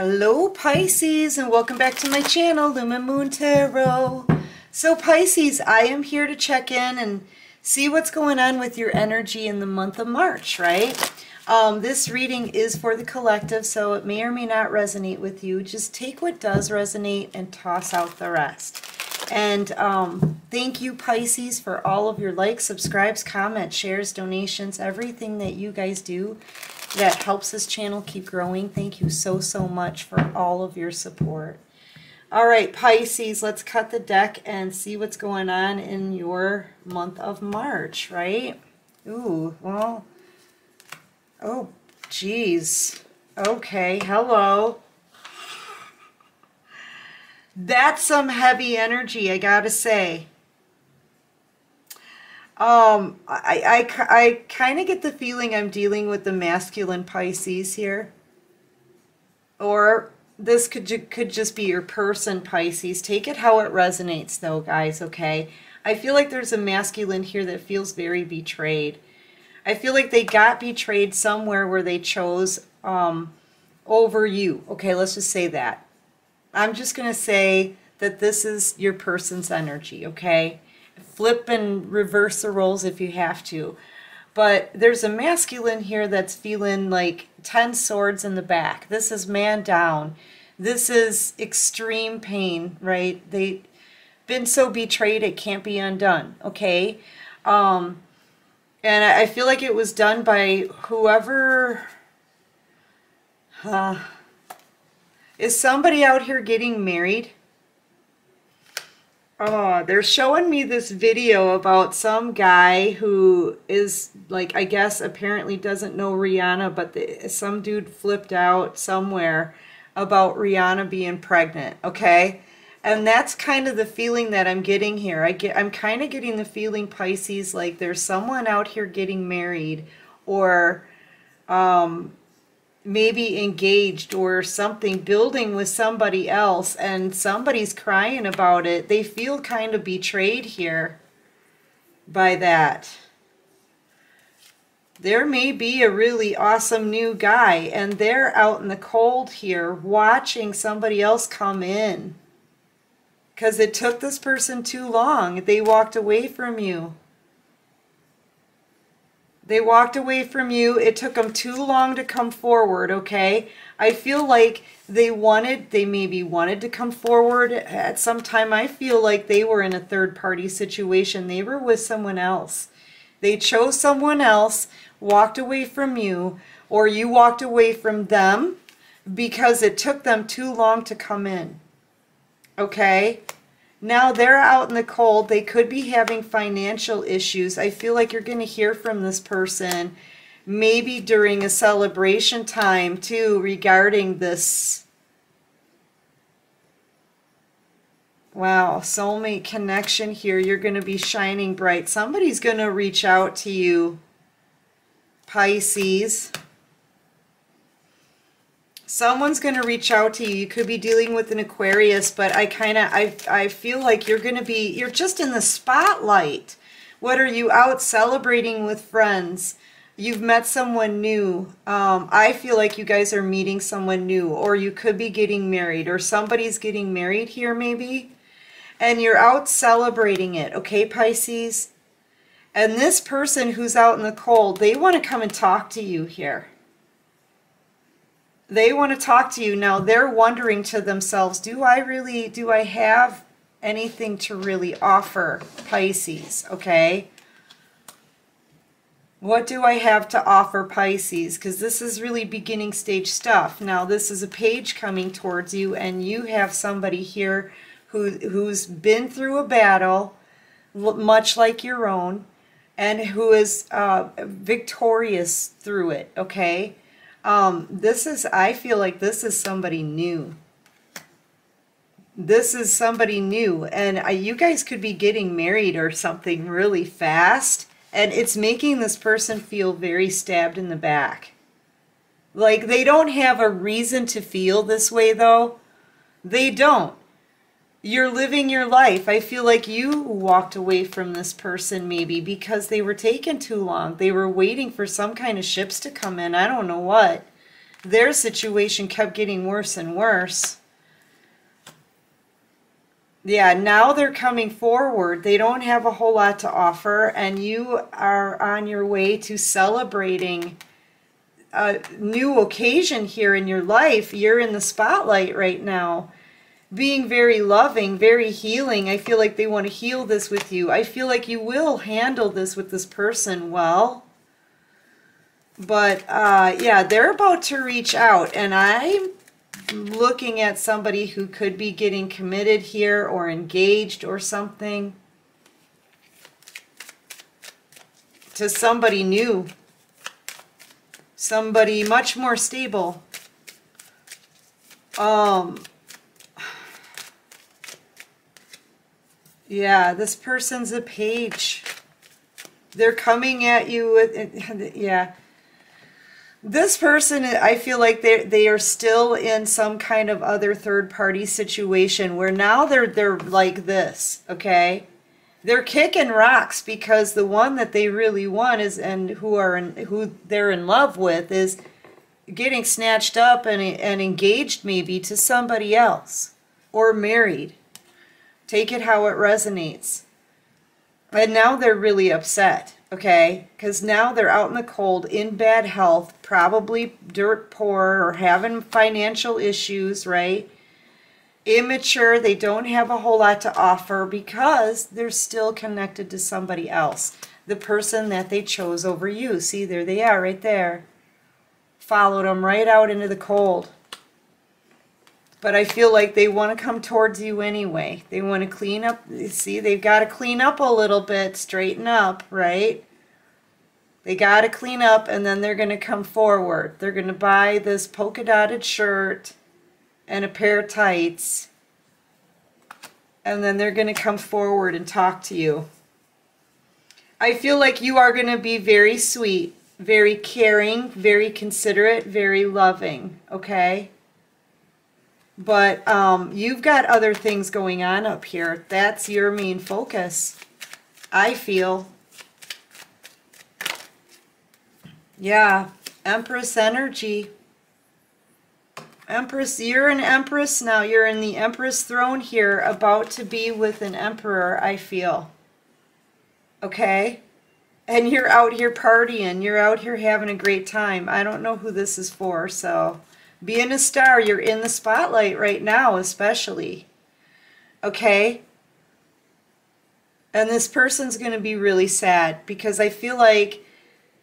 Hello Pisces, and welcome back to my channel, Lumen Moon Tarot. So Pisces, I am here to check in and see what's going on with your energy in the month of March, right? This reading is for the collective, so it may or may not resonate with you. Just take what does resonate and toss out the rest. And thank you Pisces for all of your likes, subscribes, comments, shares, donations, everything that you guys do that helps this channel keep growing. Thank you so, so much for all of your support. All right, Pisces, let's cut the deck and see what's going on in your month of March, right? Ooh, well, oh, geez. Okay, hello. That's some heavy energy, I gotta say. I kind of get the feeling I'm dealing with the masculine Pisces here, or this could just be your person Pisces. Take it how it resonates though, guys, okay? I feel like there's a masculine here that feels very betrayed. I feel like they got betrayed somewhere where they chose over you. Okay, let's just say that. I'm just gonna say that this is your person's energy, okay? Flip and reverse the roles if you have to, but there's a masculine here that's feeling like 10 swords in the back. This is man down. This is extreme pain, right? They've been so betrayed it can't be undone, okay? And I feel like it was done by whoever is somebody out here getting married. Oh, they're showing me this video about some guy who is, like, I guess apparently doesn't know Rihanna, but some dude flipped out somewhere about Rihanna being pregnant, okay? And that's kind of the feeling that I'm getting here. I'm kind of getting the feeling, Pisces, like there's someone out here getting married or maybe engaged or something, building with somebody else, and somebody's crying about it. They feel kind of betrayed here by that. There may be a really awesome new guy, and they're out in the cold here watching somebody else come in because it took this person too long. They walked away from you. They walked away from you. It took them too long to come forward, okay? I feel like they maybe wanted to come forward at some time. I feel like they were in a third-party situation. They were with someone else. They chose someone else, walked away from you, or you walked away from them because it took them too long to come in, okay? Now they're out in the cold. They could be having financial issues. I feel like you're going to hear from this person maybe during a celebration time too regarding this. Wow, soulmate connection here. You're going to be shining bright. Somebody's going to reach out to you, Pisces. Someone's going to reach out to you. You could be dealing with an Aquarius, but I feel like you're just in the spotlight. What are you out celebrating with friends? You've met someone new. I feel like you guys are meeting someone new, or you could be getting married, or somebody's getting married here maybe, and you're out celebrating it, okay, Pisces? And this person who's out in the cold, they want to come and talk to you here. They want to talk to you. Now they're wondering to themselves, do I have anything to really offer, Pisces, okay? What do I have to offer, Pisces? Because this is really beginning stage stuff. Now this is a page coming towards you, and you have somebody here who's been through a battle, much like your own, and who is victorious through it, okay? I feel like this is somebody new. This is somebody new, and you guys could be getting married or something really fast, and it's making this person feel very stabbed in the back. Like, they don't have a reason to feel this way, though. They don't. You're living your life. I feel like you walked away from this person maybe because they were taking too long. They were waiting for some kind of ships to come in. I don't know what. their situation kept getting worse and worse. Yeah, now they're coming forward. They don't have a whole lot to offer, and you are on your way to celebrating a new occasion here in your life. You're in the spotlight right now, being very loving, very healing. I feel like they want to heal this with you. I feel like you will handle this with this person well. But yeah, they're about to reach out, and I'm looking at somebody who could be getting committed here or engaged or something to somebody new, somebody much more stable. Yeah, this person's a page. They're coming at you with, yeah. This person, I feel like they are still in some kind of other third-party situation where now they're like this, okay? They're kicking rocks because the one that they really want is, and who they're in love with, is getting snatched up and engaged maybe to somebody else or married. Take it how it resonates. And now they're really upset. Okay, because now they're out in the cold, in bad health, probably dirt poor or having financial issues, right? Immature, they don't have a whole lot to offer because they're still connected to somebody else. The person that they chose over you. See, there they are right there. Followed them right out into the cold. But I feel like they want to come towards you anyway. They want to clean up. See, they've got to clean up a little bit, straighten up, right? They got to clean up, and then they're going to come forward. They're going to buy this polka dotted shirt and a pair of tights. And then they're going to come forward and talk to you. I feel like you are going to be very sweet, very caring, very considerate, very loving, okay? But you've got other things going on up here. That's your main focus, I feel. Yeah, Empress energy. Empress, you're an Empress now. You're in the Empress throne here, about to be with an Emperor, I feel. Okay? And you're out here partying. You're out here having a great time. I don't know who this is for, so... Being a star, you're in the spotlight right now, especially. Okay? And this person's going to be really sad because I feel like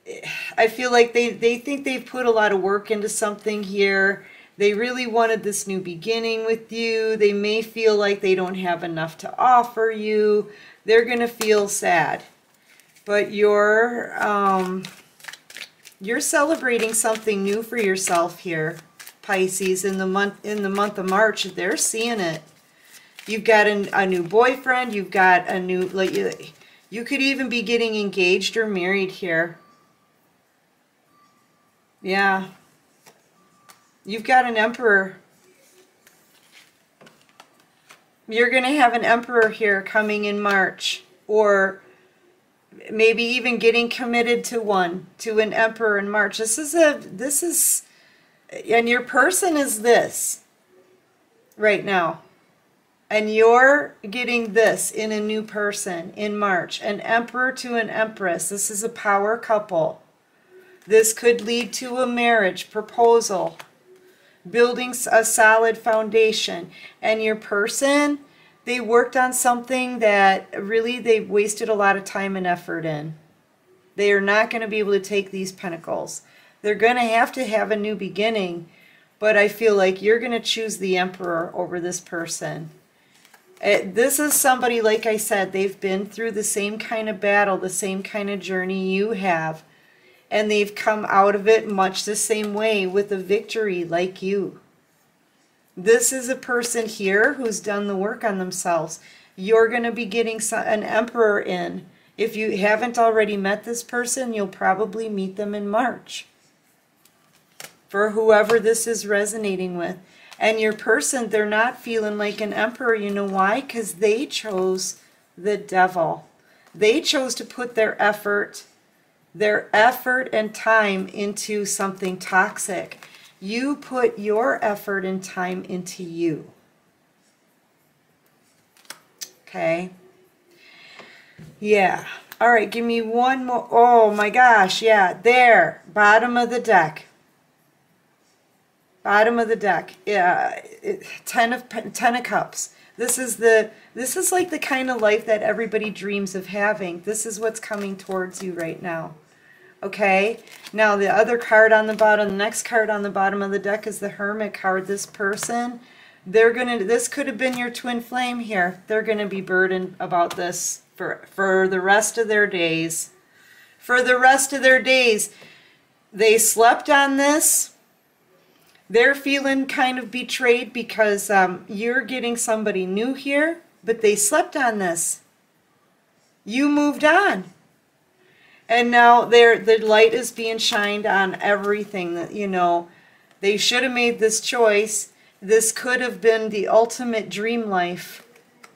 they think they've put a lot of work into something here. They really wanted this new beginning with you. They may feel like they don't have enough to offer you. They're going to feel sad. But you're celebrating something new for yourself here. Pisces, in the month of March, they're seeing it. You've got a new boyfriend. You've got a new, like, you could even be getting engaged or married here. Yeah, you've got an Emperor. You're going to have an Emperor here coming in March, or maybe even getting committed to one, to an Emperor in March. This is. And your person is this right now. And you're getting this in a new person in March. An Emperor to an Empress. This is a power couple. This could lead to a marriage proposal. Building a solid foundation. And your person, they worked on something that really they wasted a lot of time and effort in. They are not going to be able to take these pentacles. They're going to have a new beginning, but I feel like you're going to choose the Emperor over this person. This is somebody, like I said, they've been through the same kind of battle, the same kind of journey you have, and they've come out of it much the same way with a victory like you. This is a person here who's done the work on themselves. You're going to be getting an Emperor in. If you haven't already met this person, you'll probably meet them in March. For whoever this is resonating with. And your person, they're not feeling like an Emperor. You know why? Because they chose the Devil. They chose to put their effort and time into something toxic. You put your effort and time into you. Okay. Yeah. All right. Give me one more. Oh my gosh. Yeah. There. Bottom of the deck. Bottom of the deck. Yeah. Ten of Cups. This is like the kind of life that everybody dreams of having. This is what's coming towards you right now. Okay, now the other card on the bottom, the next card on the bottom of the deck is the Hermit card. This person, this could have been your twin flame here. They're gonna be burdened about this for the rest of their days. For the rest of their days. They slept on this. They're feeling kind of betrayed because you're getting somebody new here, but they slept on this. You moved on. And now the light is being shined on everything that, you know, they should have made this choice. This could have been the ultimate dream life.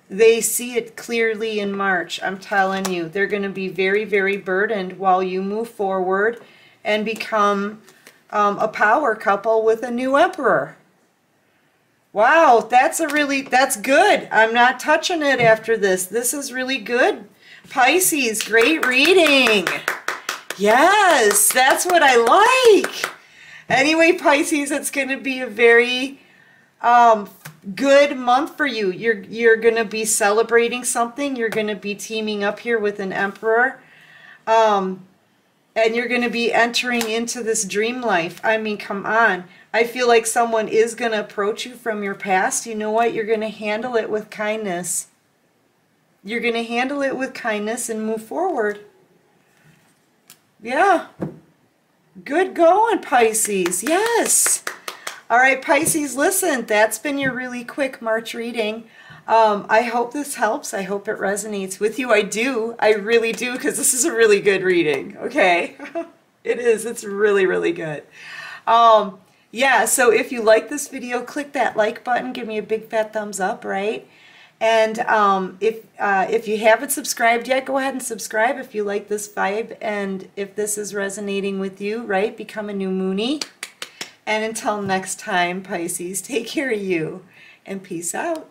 They see it clearly in March. I'm telling you, they're going to be very, very burdened while you move forward and become a power couple with a new emperor. Wow, that's good. I'm not touching it after this. This is really good. Pisces, great reading. Yes, that's what I like. Anyway, Pisces, it's going to be a very good month for you. You're going to be celebrating something. You're going to be teaming up here with an emperor. And you're going to be entering into this dream life. I mean, come on. I feel like someone is going to approach you from your past. You know what? You're going to handle it with kindness. You're going to handle it with kindness and move forward. Yeah. Good going, Pisces. Yes. All right, Pisces, listen, that's been your really quick March reading. I hope this helps. I hope it resonates with you. I do. I really do, because this is a really good reading. Okay. It is. It's really, really good. Yeah, so if you like this video, click that like button. Give me a big fat thumbs up, right? And if you haven't subscribed yet, go ahead and subscribe if you like this vibe and if this is resonating with you, right? Become a new Moonie. And until next time, Pisces, take care of you and peace out.